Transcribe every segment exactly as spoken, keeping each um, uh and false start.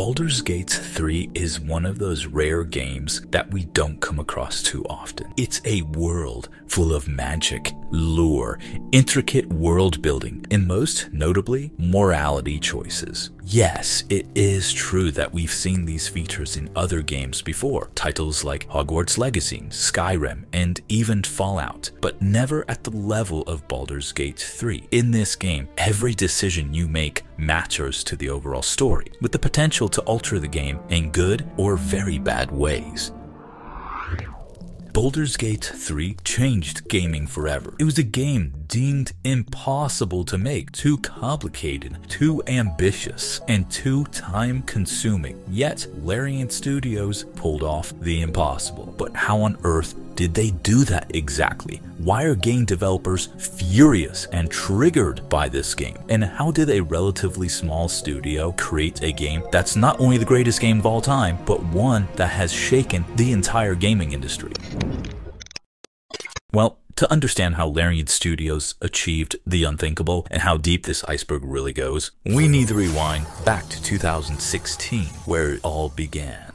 Baldur's Gate three is one of those rare games that we don't come across too often. It's a world full of magic, lore, intricate world building, and most notably, morality choices. Yes, it is true that we've seen these features in other games before, titles like Hogwarts Legacy, Skyrim, and even Fallout, but never at the level of Baldur's Gate three. In this game, every decision you make matters to the overall story, with the potential to alter the game in good or very bad ways. Baldur's Gate three changed gaming forever. It was a game deemed impossible to make, too complicated, too ambitious, and too time-consuming. Yet, Larian Studios pulled off the impossible. But how on earth did they do that exactly? Why are game developers furious and triggered by this game? And how did a relatively small studio create a game that's not only the greatest game of all time, but one that has shaken the entire gaming industry? Well, to understand how Larian Studios achieved the unthinkable and how deep this iceberg really goes, we need to rewind back to two thousand sixteen, where it all began.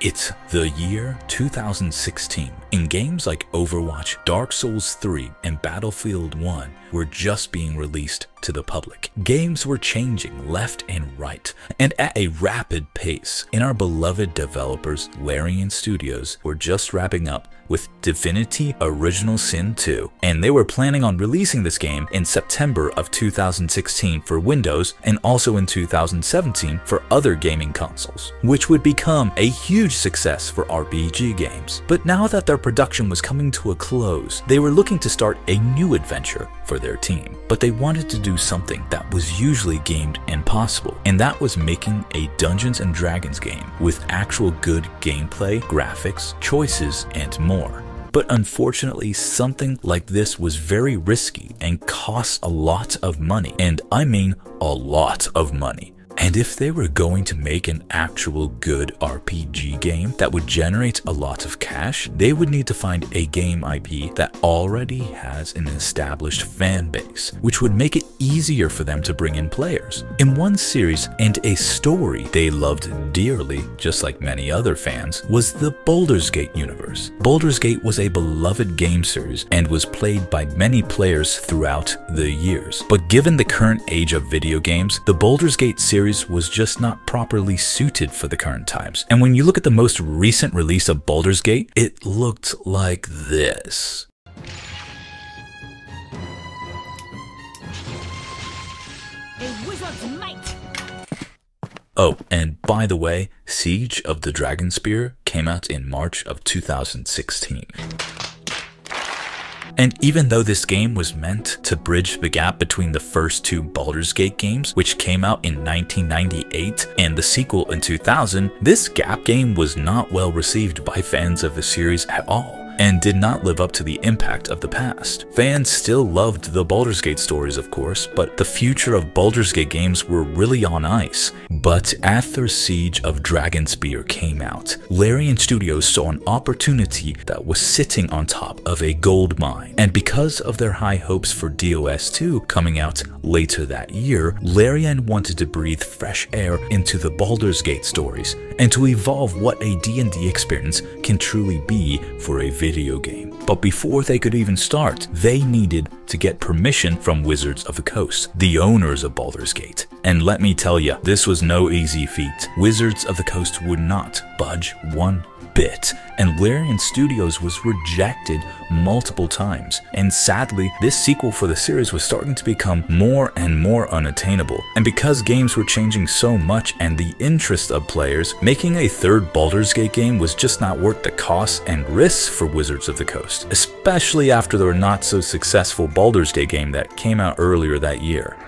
It's the year two thousand sixteen, and games like Overwatch, Dark Souls three, and Battlefield one were just being released to the public. Games were changing left and right, and at a rapid pace. And our beloved developers, Larian Studios, were just wrapping up with Divinity: Original Sin two, and they were planning on releasing this game in September of two thousand sixteen for Windows, and also in two thousand seventeen for other gaming consoles, which would become a huge success for R P G games. But now that their production was coming to a close, they were looking to start a new adventure for their team. But they wanted to do something that was usually deemed impossible, and that was making a Dungeons and Dragons game with actual good gameplay, graphics, choices, and more. But unfortunately, something like this was very risky and cost a lot of money, and I mean a lot of money. And if they were going to make an actual good R P G game that would generate a lot of cash, they would need to find a game I P that already has an established fan base, which would make it easier for them to bring in players. In one series and a story they loved dearly, just like many other fans, was the Baldur's Gate universe. Baldur's Gate was a beloved game series and was played by many players throughout the years. But given the current age of video games, the Baldur's Gate series was just not properly suited for the current times. And when you look at the most recent release of Baldur's Gate, it looked like this. A wizard's might. Oh, and by the way, Siege of the Dragonspear came out in March of two thousand sixteen. And even though this game was meant to bridge the gap between the first two Baldur's Gate games, which came out in nineteen ninety-eight, and the sequel in two thousand, this gap game was not well received by fans of the series at all, and did not live up to the impact of the past. Fans still loved the Baldur's Gate stories, of course, but the future of Baldur's Gate games were really on ice. But after Siege of Dragonspear came out, Larian Studios saw an opportunity that was sitting on top of a gold mine. And because of their high hopes for D O S two coming out later that year, Larian wanted to breathe fresh air into the Baldur's Gate stories and to evolve what a D and D experience can truly be for a video game. But before they could even start, they needed to get permission from Wizards of the Coast, the owners of Baldur's Gate. And let me tell you, this was no easy feat. Wizards of the Coast would not budge one bit, and Larian Studios was rejected multiple times. And sadly, this sequel for the series was starting to become more and more unattainable. And because games were changing so much and the interest of players, making a third Baldur's Gate game was just not worth the costs and risks for Wizards of the Coast, especially after their not so successful Baldur's Gate game that came out earlier that year.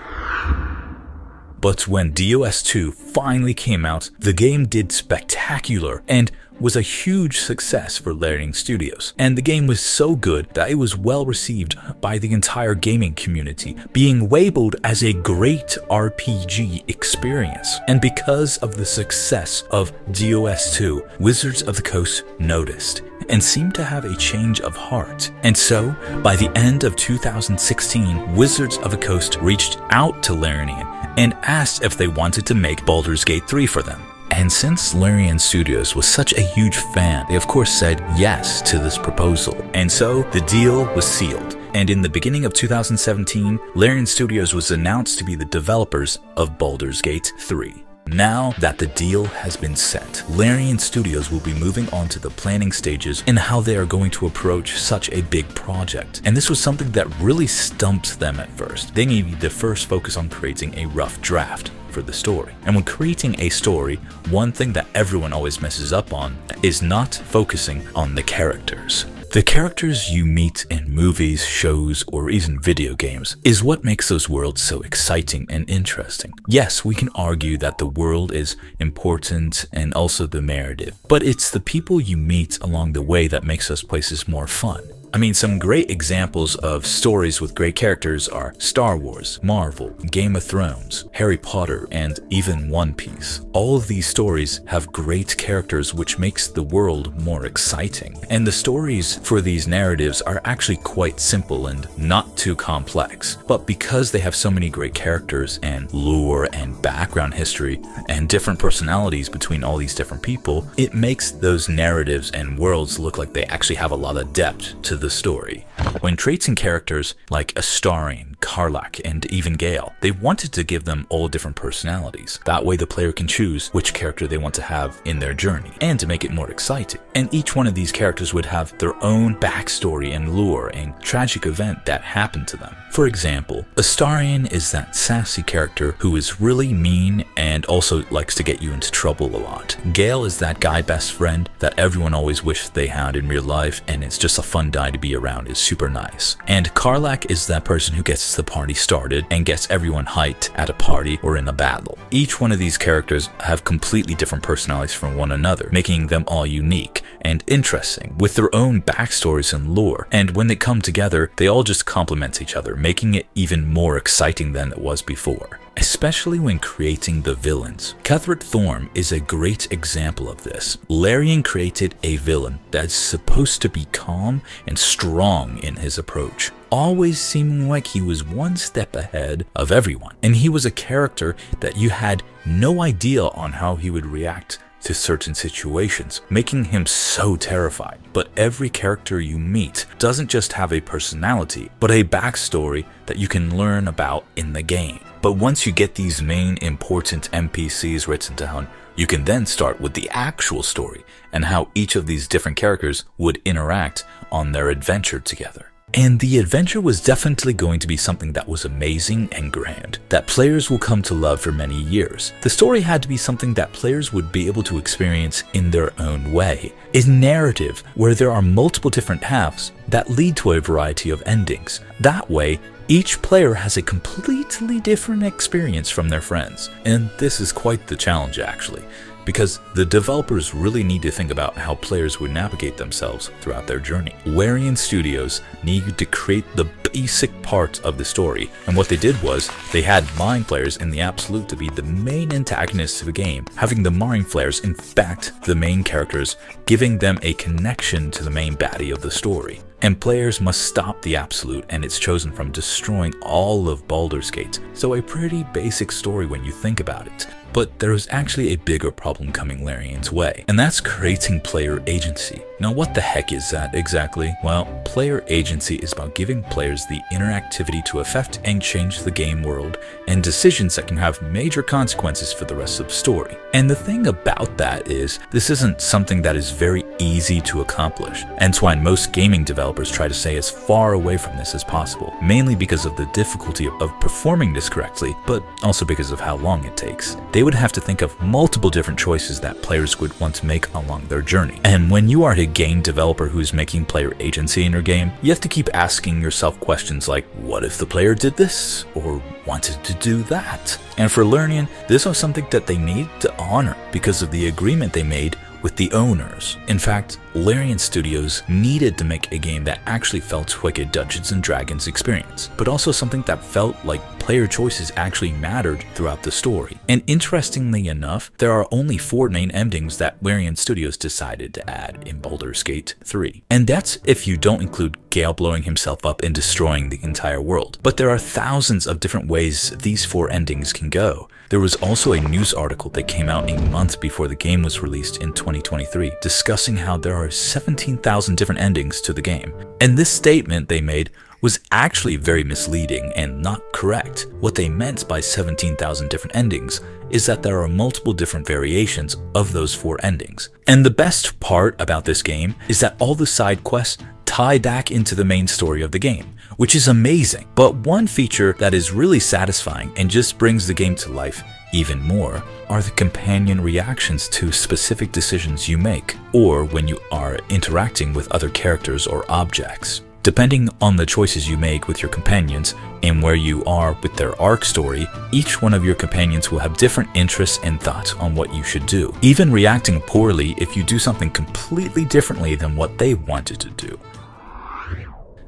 But when D O S two finally came out, the game did spectacular and was a huge success for Larian Studios. And the game was so good that it was well received by the entire gaming community, being labeled as a great R P G experience. And because of the success of D O S two, Wizards of the Coast noticed and seemed to have a change of heart. And so, by the end of two thousand sixteen, Wizards of the Coast reached out to Larian and asked if they wanted to make Baldur's Gate three for them. And since Larian Studios was such a huge fan, they of course said yes to this proposal. And so, the deal was sealed. And in the beginning of two thousand seventeen, Larian Studios was announced to be the developers of Baldur's Gate three. Now that the deal has been set, Larian Studios will be moving on to the planning stages and how they are going to approach such a big project. And this was something that really stumped them at first. They needed to first focus on creating a rough draft for the story. And when creating a story, one thing that everyone always messes up on is not focusing on the characters. The characters you meet in movies, shows, or even video games is what makes those worlds so exciting and interesting. Yes, we can argue that the world is important and also the narrative, but it's the people you meet along the way that makes those places more fun. I mean, some great examples of stories with great characters are Star Wars, Marvel, Game of Thrones, Harry Potter, and even One Piece. All of these stories have great characters, which makes the world more exciting. And the stories for these narratives are actually quite simple and not too complex. But because they have so many great characters and lore and background history and different personalities between all these different people, it makes those narratives and worlds look like they actually have a lot of depth to the the story. When creating characters like Astarion, Karlach, and even Gale, they wanted to give them all different personalities. That way the player can choose which character they want to have in their journey, and to make it more exciting. And each one of these characters would have their own backstory and lore and tragic event that happened to them. For example, Astarion is that sassy character who is really mean and also likes to get you into trouble a lot. Gale is that guy best friend that everyone always wished they had in real life, and it's just a fun guy to be around, is super nice. And Karlach is that person who gets the party started and gets everyone hyped at a party or in a battle. Each one of these characters have completely different personalities from one another, making them all unique and interesting with their own backstories and lore. And when they come together, they all just complement each other, making it even more exciting than it was before. Especially when creating the villains. Cuthbert Thorn is a great example of this. Larian created a villain that's supposed to be calm and strong in his approach, always seeming like he was one step ahead of everyone. And he was a character that you had no idea on how he would react to certain situations, making him so terrified. But every character you meet doesn't just have a personality, but a backstory that you can learn about in the game. But once you get these main important N P Cs written down, you can then start with the actual story and how each of these different characters would interact on their adventure together. And the adventure was definitely going to be something that was amazing and grand, that players will come to love for many years. The story had to be something that players would be able to experience in their own way. A narrative where there are multiple different paths that lead to a variety of endings. That way, each player has a completely different experience from their friends. And this is quite the challenge, actually, because the developers really need to think about how players would navigate themselves throughout their journey. Larian Studios needed to create the basic parts of the story, and what they did was they had Mind Flayers and the Absolute to be the main antagonists of the game, having the Mind Flayers, in fact, the main characters, giving them a connection to the main baddie of the story. And players must stop the Absolute and its chosen from destroying all of Baldur's Gate. So a pretty basic story when you think about it. But there was actually a bigger problem coming Larian's way, and that's creating player agency. Now what the heck is that exactly? Well, player agency is about giving players the interactivity to affect and change the game world and decisions that can have major consequences for the rest of the story. And the thing about that is, this isn't something that is very easy to accomplish. Hence why most gaming developers try to stay as far away from this as possible, mainly because of the difficulty of performing this correctly, but also because of how long it takes. They would have to think of multiple different choices that players would want to make along their journey. And when you are a game developer who's making player agency in your game, you have to keep asking yourself questions like, what if the player did this or wanted to do that? And for Larian, this was something that they needed to honor because of the agreement they made with the owners. In fact, Larian Studios needed to make a game that actually felt like a Dungeons and Dragons experience, but also something that felt like player choices actually mattered throughout the story. And interestingly enough, there are only four main endings that Larian Studios decided to add in Baldur's Gate three. And that's if you don't include Gale blowing himself up and destroying the entire world. But there are thousands of different ways these four endings can go. There was also a news article that came out a month before the game was released in twenty twenty-three, discussing how there are seventeen thousand different endings to the game. And this statement they made was actually very misleading and not correct. What they meant by seventeen thousand different endings is that there are multiple different variations of those four endings. And the best part about this game is that all the side quests tie back into the main story of the game, which is amazing. But one feature that is really satisfying and just brings the game to life even more are the companion reactions to specific decisions you make or when you are interacting with other characters or objects. Depending on the choices you make with your companions and where you are with their arc story, each one of your companions will have different interests and thoughts on what you should do, even reacting poorly if you do something completely differently than what they wanted to do.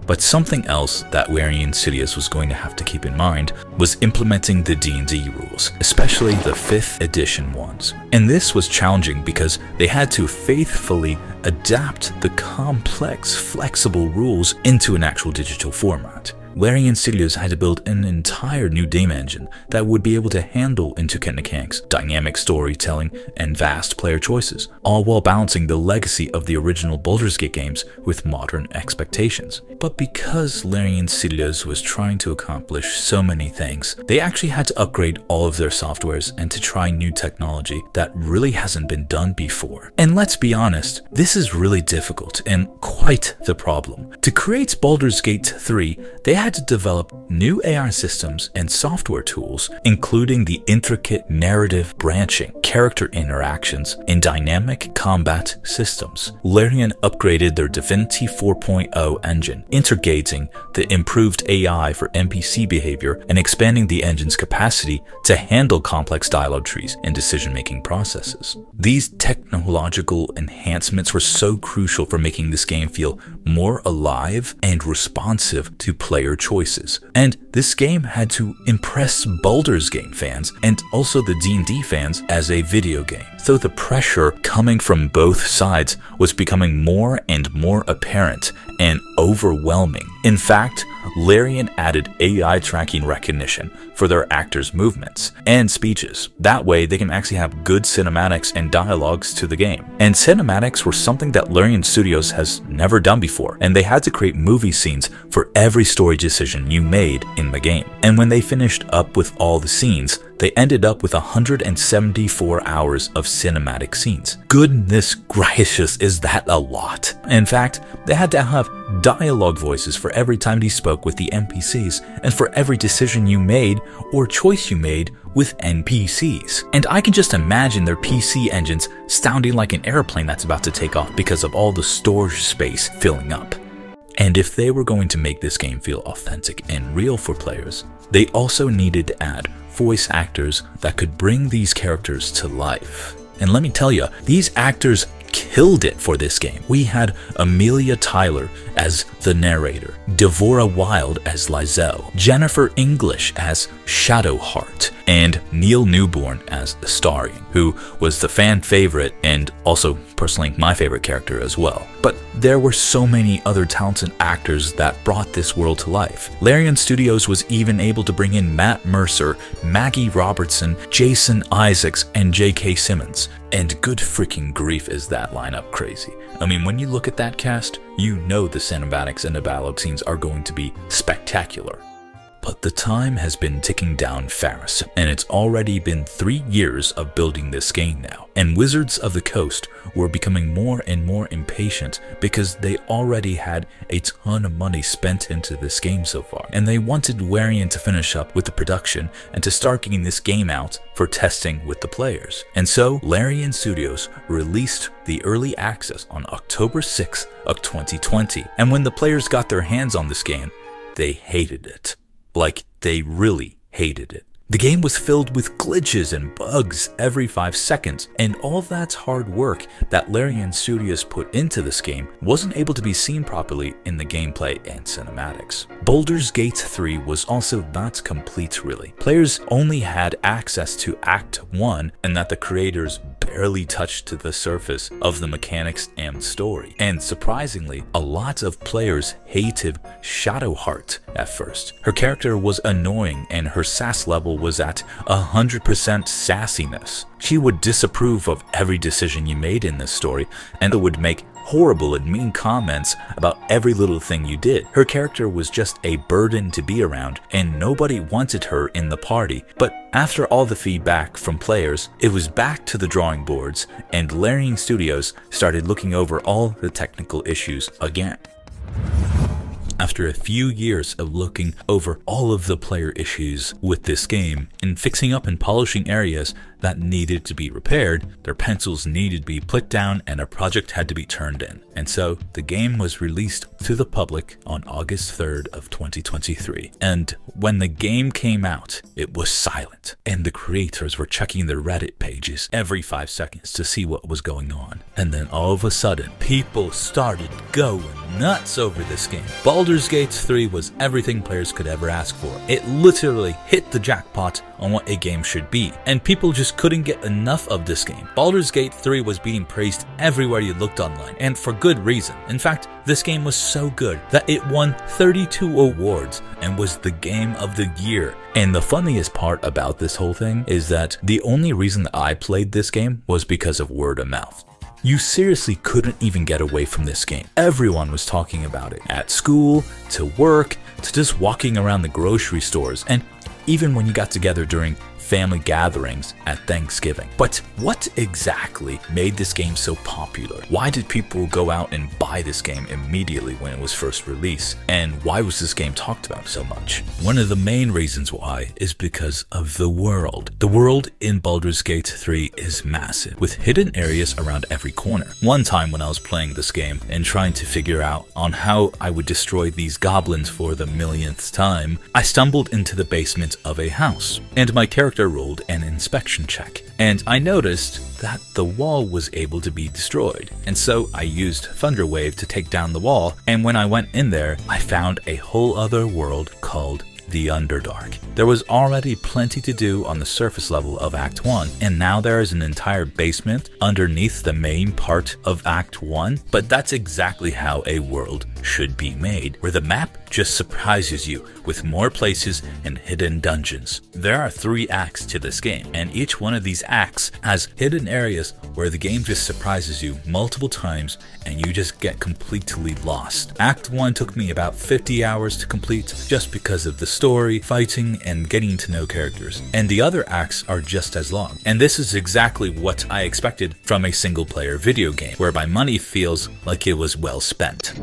But something else that Larian Studios was going to have to keep in mind was implementing the D and D rules, especially the fifth edition ones. And this was challenging because they had to faithfully adapt the complex, flexible rules into an actual digital format. Larian Studios had to build an entire new game engine that would be able to handle intricate mechanics, dynamic storytelling, and vast player choices, all while balancing the legacy of the original Baldur's Gate games with modern expectations. But because Larian Studios was trying to accomplish so many things, they actually had to upgrade all of their softwares and to try new technology that really hasn't been done before. And let's be honest, this is really difficult and quite the problem. To create Baldur's Gate three, they had had to develop new A I systems and software tools, including the intricate narrative branching, character interactions, and dynamic combat systems. Larian upgraded their Divinity four point oh engine, integrating the improved A I for N P C behavior and expanding the engine's capacity to handle complex dialogue trees and decision-making processes. These technological enhancements were so crucial for making this game feel more alive and responsive to player choices. And this game had to impress Baldur's Gate fans and also the D and D fans as a video game. So the pressure coming from both sides was becoming more and more apparent and overwhelming. In fact, Larian added A I tracking recognition for their actors' movements and speeches. That way, they can actually have good cinematics and dialogues to the game. And cinematics were something that Larian Studios has never done before, and they had to create movie scenes for every story decision you made in the game. And when they finished up with all the scenes, they ended up with one hundred seventy-four hours of cinematic scenes. Goodness gracious, is that a lot? In fact, they had to have dialogue voices for every time you spoke with the N P Cs and for every decision you made or choice you made with N P Cs. And I can just imagine their P C engines sounding like an airplane that's about to take off because of all the storage space filling up. And if they were going to make this game feel authentic and real for players, they also needed to add voice actors that could bring these characters to life. And let me tell you, these actors killed it for this game. We had Amelia Tyler as the narrator, Devorah Wilde as Lizelle, Jennifer English as Shadowheart, and Neil Newborn as Astarion, who was the fan favorite and also personally my favorite character as well. But there were so many other talented actors that brought this world to life. Larian Studios was even able to bring in Matt Mercer, Maggie Robertson, Jason Isaacs, and J K Simmons. And good freaking grief is that lineup crazy. I mean, when you look at that cast, you know the cinematics and the dialogue scenes are going to be spectacular. But the time has been ticking down fast, and it's already been three years of building this game now. And Wizards of the Coast were becoming more and more impatient because they already had a ton of money spent into this game so far. And they wanted Larian to finish up with the production and to start getting this game out for testing with the players. And so Larian Studios released the early access on October sixth of twenty twenty. And when the players got their hands on this game, they hated it. Like, they really hated it. The game was filled with glitches and bugs every five seconds, and all that's hard work that Larian Studios put into this game wasn't able to be seen properly in the gameplay and cinematics. Baldur's Gate three was also not complete really. Players only had access to Act one, and that the creators barely touched to the surface of the mechanics and story. And surprisingly, a lot of players hated Shadowheart at first. Her character was annoying and her sass level was at one hundred percent sassiness. She would disapprove of every decision you made in this story and would make horrible and mean comments about every little thing you did. Her character was just a burden to be around and nobody wanted her in the party. But after all the feedback from players, it was back to the drawing boards and Larian Studios started looking over all the technical issues again. After a few years of looking over all of the player issues with this game and fixing up and polishing areas that needed to be repaired, their pencils needed to be put down and a project had to be turned in. And so the game was released to the public on August third of twenty twenty-three. And when the game came out, it was silent and the creators were checking their Reddit pages every five seconds to see what was going on. And then all of a sudden, people started going nuts over this game. Baldur's Gate three was everything players could ever ask for. It literally hit the jackpot on what a game should be, and people just couldn't get enough of this game. Baldur's Gate three was being praised everywhere you looked online, and for good reason. In fact, this game was so good that it won thirty-two awards and was the game of the year. And the funniest part about this whole thing is that the only reason that I played this game was because of word of mouth. You seriously couldn't even get away from this game. Everyone was talking about it. At school, to work, to just walking around the grocery stores, and even when you got together during family gatherings at Thanksgiving. But what exactly made this game so popular? Why did people go out and buy this game immediately when it was first released? And why was this game talked about so much? One of the main reasons why is because of the world. The world in Baldur's Gate three is massive, with hidden areas around every corner. One time when I was playing this game and trying to figure out on how I would destroy these goblins for the millionth time, I stumbled into the basement of a house, and my character rolled an inspection check, and I noticed that the wall was able to be destroyed, and so I used Thunderwave to take down the wall, and when I went in there, I found a whole other world called the Underdark. There was already plenty to do on the surface level of Act one, and now there is an entire basement underneath the main part of Act one, but that's exactly how a world should be made, where the map just surprises you with more places and hidden dungeons. There are three acts to this game, and each one of these acts has hidden areas where the game just surprises you multiple times and you just get completely lost. Act one took me about fifty hours to complete just because of the story, fighting, and getting to know characters, and the other acts are just as long. And this is exactly what I expected from a single player video game, where my money feels like it was well spent.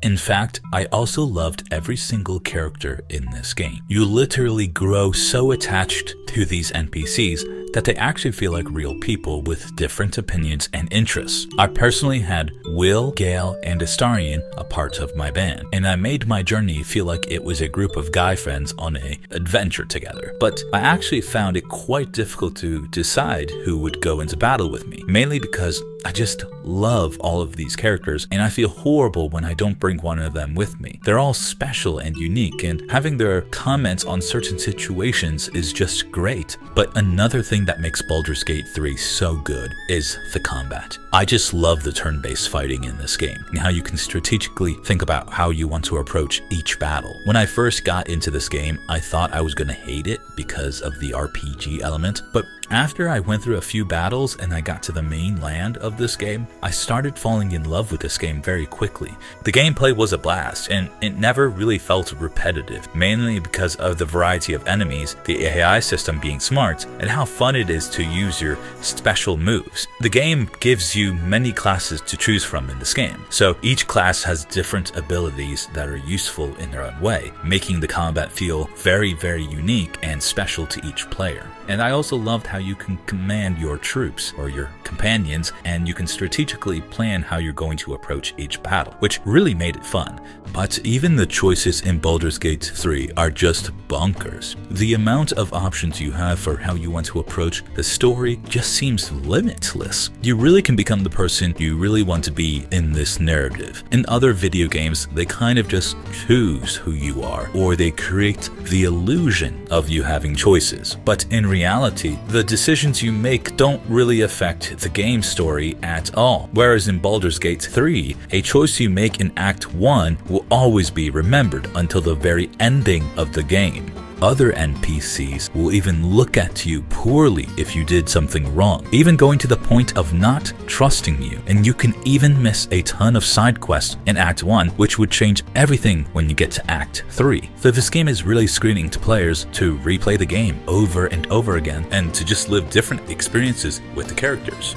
In fact, I also loved every single character in this game. You literally grow so attached to these N P Cs that they actually feel like real people with different opinions and interests. I personally had Will, Gale, and Astarion a part of my band, and I made my journey feel like it was a group of guy friends on an adventure together. But I actually found it quite difficult to decide who would go into battle with me, mainly because I just love all of these characters, and I feel horrible when I don't bring one of them with me. They're all special and unique, and having their comments on certain situations is just great. But another thing that makes Baldur's Gate three so good is the combat. I just love the turn-based fighting in this game, and how you can strategically think about how you want to approach each battle. When I first got into this game, I thought I was going to hate it because of the R P G element, but after I went through a few battles and I got to the main land of this game, I started falling in love with this game very quickly. The gameplay was a blast, and it never really felt repetitive, mainly because of the variety of enemies, the A I system focused on being smart, and how fun it is to use your special moves. The game gives you many classes to choose from in this game, so each class has different abilities that are useful in their own way, making the combat feel very, very unique and special to each player. And I also loved how you can command your troops or your companions, and you can strategically plan how you're going to approach each battle, which really made it fun. But even the choices in Baldur's Gate three are just bonkers. The amount of options you have for how you want to approach the story just seems limitless. You really can become the person you really want to be in this narrative. In other video games, they kind of just choose who you are, or they create the illusion of you having choices. But in reality, the decisions you make don't really affect the game story at all. Whereas in Baldur's Gate three, a choice you make in Act one will always be remembered until the very ending of the game. Other N P Cs will even look at you poorly if you did something wrong, even going to the point of not trusting you, and you can even miss a ton of side quests in Act one, which would change everything when you get to Act three. So this game is really screening to players to replay the game over and over again, and to just live different experiences with the characters.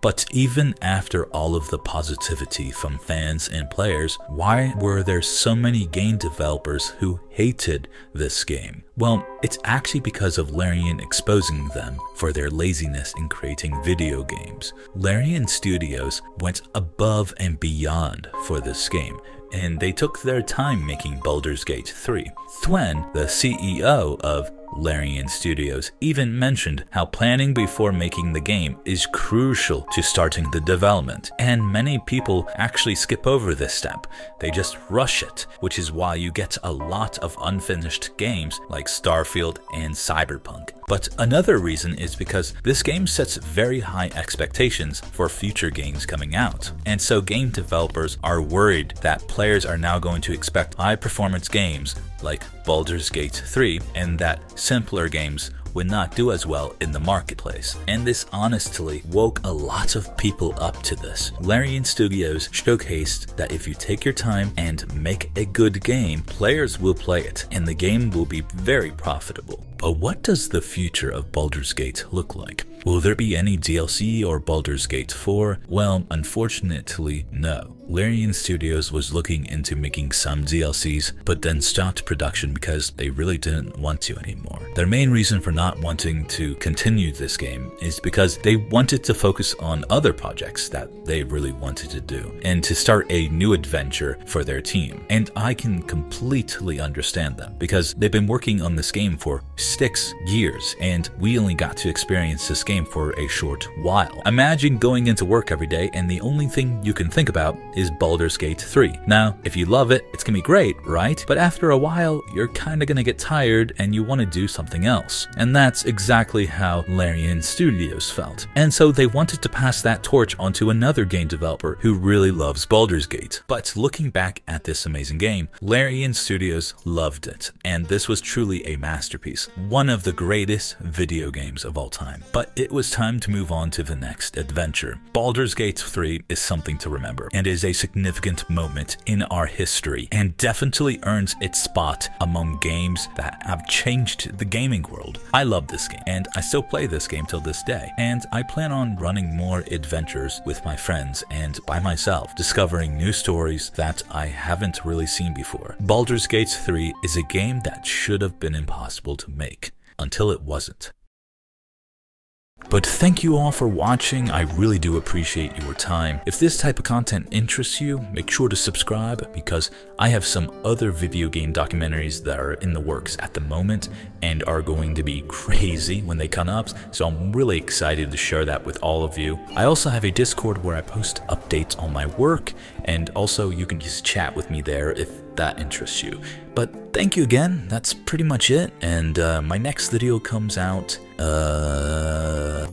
But even after all of the positivity from fans and players, why were there so many game developers who hated this game? Well, it's actually because of Larian exposing them for their laziness in creating video games. Larian Studios went above and beyond for this game, and they took their time making Baldur's Gate three. Thwen, the C E O of Larian Studios, even mentioned how planning before making the game is crucial to starting the development, and many people actually skip over this step. They just rush it, which is why you get a lot of unfinished games like Starfield and Cyberpunk. But another reason is because this game sets very high expectations for future games coming out, and so game developers are worried that players are now going to expect high-performance games like Baldur's Gate three, and that simpler games would not do as well in the marketplace. And this honestly woke a lot of people up to this. Larian Studios showcased that if you take your time and make a good game, players will play it, and the game will be very profitable. But what does the future of Baldur's Gate look like? Will there be any D L C or Baldur's Gate four? Well, unfortunately, no. Larian Studios was looking into making some D L Cs, but then stopped production because they really didn't want to anymore. Their main reason for not wanting to continue this game is because they wanted to focus on other projects that they really wanted to do, and to start a new adventure for their team. And I can completely understand them, because they've been working on this game for six years, and we only got to experience this game for a short while. Imagine going into work every day, and the only thing you can think about is Baldur's Gate three. Now, if you love it, it's gonna be great, right? But after a while, you're kinda gonna get tired and you wanna do something else. And that's exactly how Larian Studios felt. And so they wanted to pass that torch onto another game developer who really loves Baldur's Gate. But looking back at this amazing game, Larian Studios loved it, and this was truly a masterpiece, one of the greatest video games of all time. But it was time to move on to the next adventure. Baldur's Gate three is something to remember, and it is a significant moment in our history, and definitely earns its spot among games that have changed the gaming world. I love this game, and I still play this game till this day, and I plan on running more adventures with my friends and by myself, discovering new stories that I haven't really seen before. Baldur's Gate three is a game that should have been impossible to make, until it wasn't. But thank you all for watching. I really do appreciate your time. If this type of content interests you, make sure to subscribe, because I have some other video game documentaries that are in the works at the moment and are going to be crazy when they come up, so I'm really excited to share that with all of you. I also have a Discord where I post updates on my work, and also you can just chat with me there if that interests you. But thank you again, that's pretty much it, and uh, my next video comes out, uh...